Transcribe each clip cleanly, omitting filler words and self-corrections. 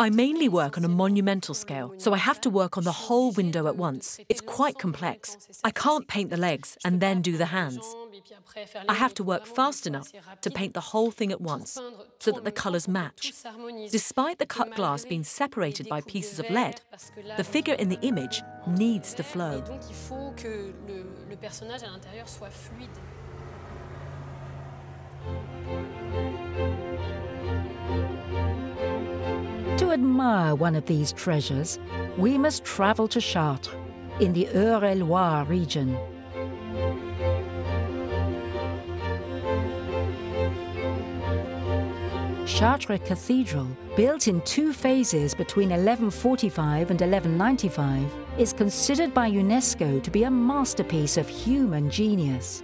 I mainly work on a monumental scale, so I have to work on the whole window at once. It's quite complex. I can't paint the legs and then do the hands. I have to work fast enough to paint the whole thing at once so that the colours match. Despite the cut glass being separated by pieces of lead, the figure in the image needs the flow. To admire one of these treasures, we must travel to Chartres, in the Eure-et-Loir region. Chartres Cathedral, built in two phases between 1145 and 1195, is considered by UNESCO to be a masterpiece of human genius.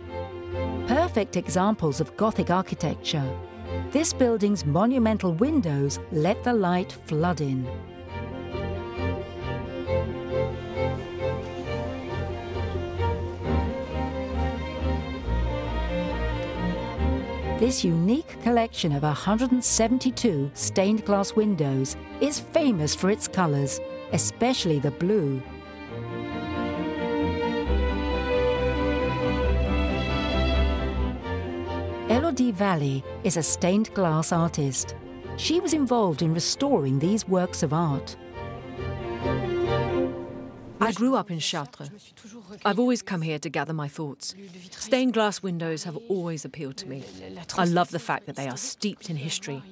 Perfect examples of Gothic architecture, this building's monumental windows let the light flood in. This unique collection of 172 stained glass windows is famous for its colours, especially the blue. Elodie Vally is a stained glass artist. She was involved in restoring these works of art. I grew up in Chartres. I've always come here to gather my thoughts. Stained glass windows have always appealed to me. I love the fact that they are steeped in history.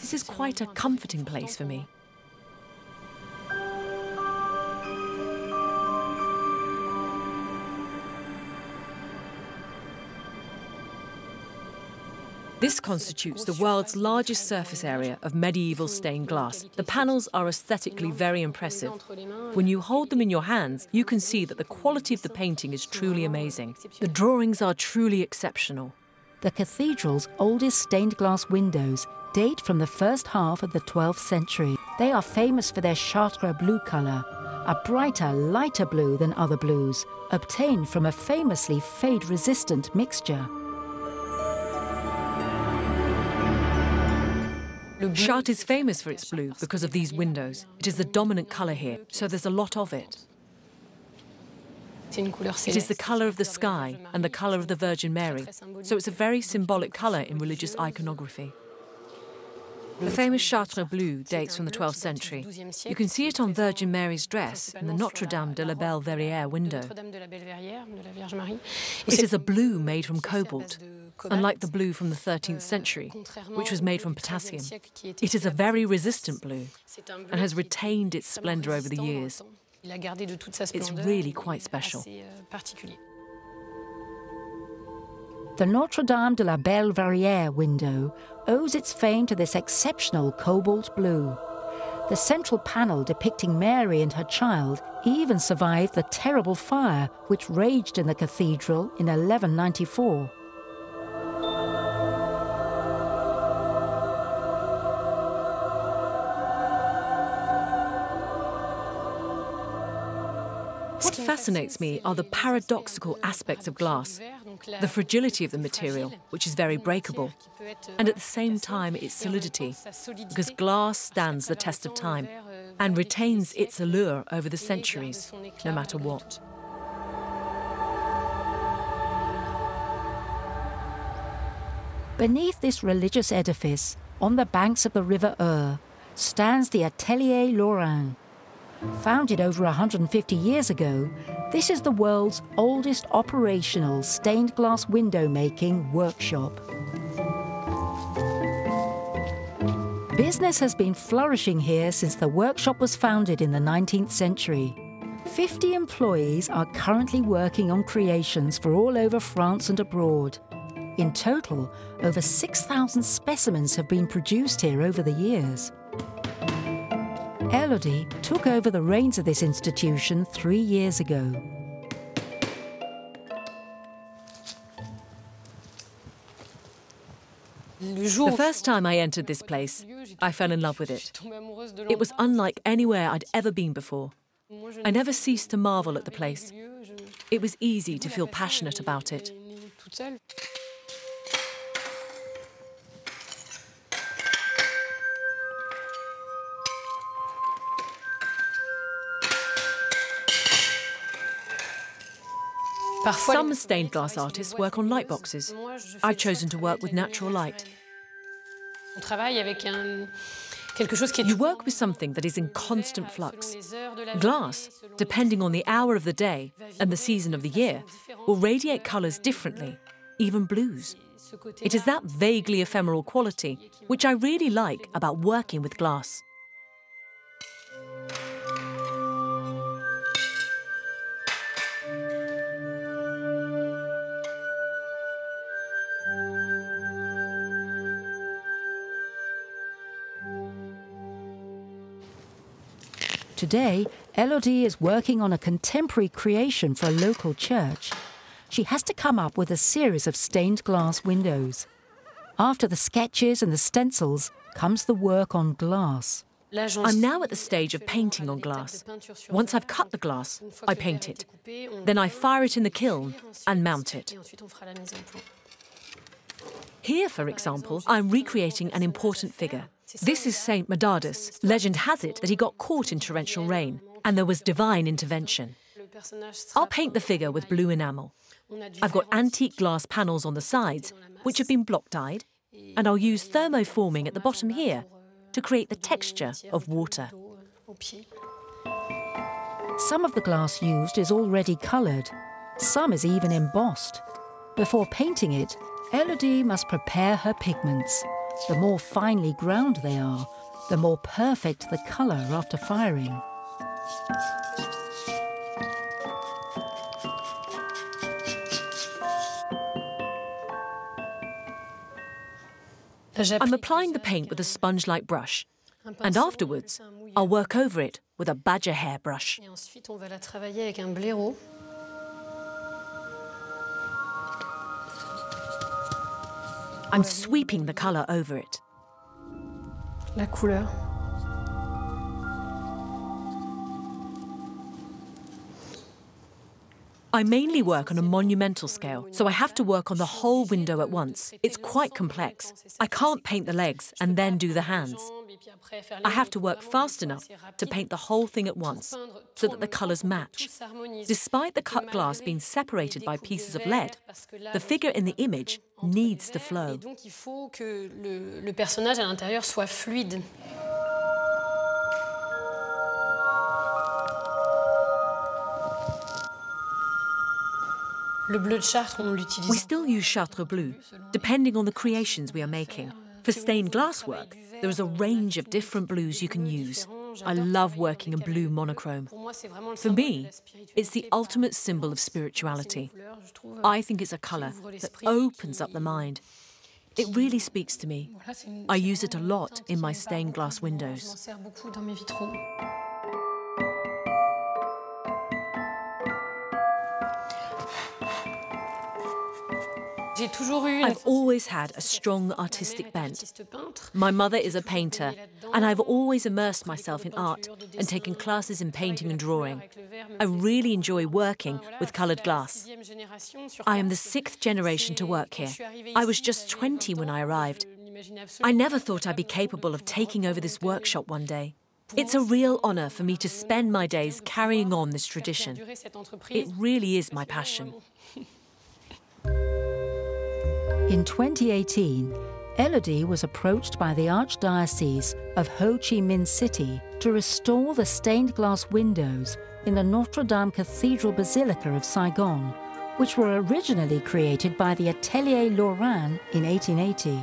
This is quite a comforting place for me. This constitutes the world's largest surface area of medieval stained glass. The panels are aesthetically very impressive. When you hold them in your hands, you can see that the quality of the painting is truly amazing. The drawings are truly exceptional. The cathedral's oldest stained glass windows date from the first half of the 12th century. They are famous for their Chartres blue colour, a brighter, lighter blue than other blues, obtained from a famously fade-resistant mixture. Chartres is famous for its blue because of these windows. It is the dominant colour here, so there's a lot of it. It is the colour of the sky and the colour of the Virgin Mary, so it's a very symbolic colour in religious iconography. The famous Chartres blue dates from the 12th century. You can see it on Virgin Mary's dress in the Notre Dame de la Belle Verrière window. It is a blue made from cobalt, unlike the blue from the 13th century, which was made from potassium. It is a very resistant blue and has retained its splendour over the years. It's really quite special. The Notre Dame de la Belle Verrière window owes its fame to this exceptional cobalt blue. The central panel depicting Mary and her child even survived the terrible fire which raged in the cathedral in 1194. What fascinates me are the paradoxical aspects of glass, the fragility of the material, which is very breakable, and at the same time its solidity, because glass stands the test of time and retains its allure over the centuries, no matter what. Beneath this religious edifice, on the banks of the River Eure, stands the Ateliers Lorin. Founded over 150 years ago, this is the world's oldest operational stained glass window making workshop. Business has been flourishing here since the workshop was founded in the 19th century. 50 employees are currently working on creations for all over France and abroad. In total, over 6,000 specimens have been produced here over the years. Elodie took over the reins of this institution 3 years ago. The first time I entered this place, I fell in love with it. It was unlike anywhere I'd ever been before. I never ceased to marvel at the place. It was easy to feel passionate about it. Some stained glass artists work on light boxes. I've chosen to work with natural light. You work with something that is in constant flux. Glass, depending on the hour of the day and the season of the year, will radiate colours differently, even blues. It is that vaguely ephemeral quality which I really like about working with glass. Today, Elodie is working on a contemporary creation for a local church. She has to come up with a series of stained glass windows. After the sketches and the stencils comes the work on glass. I'm now at the stage of painting on glass. Once I've cut the glass, I paint it. Then I fire it in the kiln and mount it. Here, for example, I'm recreating an important figure. This is Saint Medardus. Legend has it that he got caught in torrential rain, and there was divine intervention. I'll paint the figure with blue enamel. I've got antique glass panels on the sides, which have been block-dyed, and I'll use thermoforming at the bottom here to create the texture of water. Some of the glass used is already coloured. Some is even embossed. Before painting it, Elodie must prepare her pigments. The more finely ground they are, the more perfect the colour after firing. I'm applying the paint with a sponge-like brush, and afterwards I'll work over it with a badger hair brush. I'm sweeping the colour over it. La couleur. I mainly work on a monumental scale, so I have to work on the whole window at once. It's quite complex. I can't paint the legs and then do the hands. I have to work fast enough to paint the whole thing at once, so that the colours match. Despite the cut glass being separated by pieces of lead, the figure in the image needs the flow. We still use Chartres blue, depending on the creations we are making. For stained glass work, there is a range of different blues you can use. I love working in blue monochrome. For me, it's the ultimate symbol of spirituality. I think it's a colour that opens up the mind. It really speaks to me. I use it a lot in my stained glass windows. I've always had a strong artistic bent. My mother is a painter, and I've always immersed myself in art and taken classes in painting and drawing. I really enjoy working with coloured glass. I am the 6th generation to work here. I was just 20 when I arrived. I never thought I'd be capable of taking over this workshop one day. It's a real honour for me to spend my days carrying on this tradition. It really is my passion. In 2018, Elodie was approached by the Archdiocese of Ho Chi Minh City to restore the stained glass windows in the Notre Dame Cathedral Basilica of Saigon, which were originally created by the Ateliers Lorin in 1880.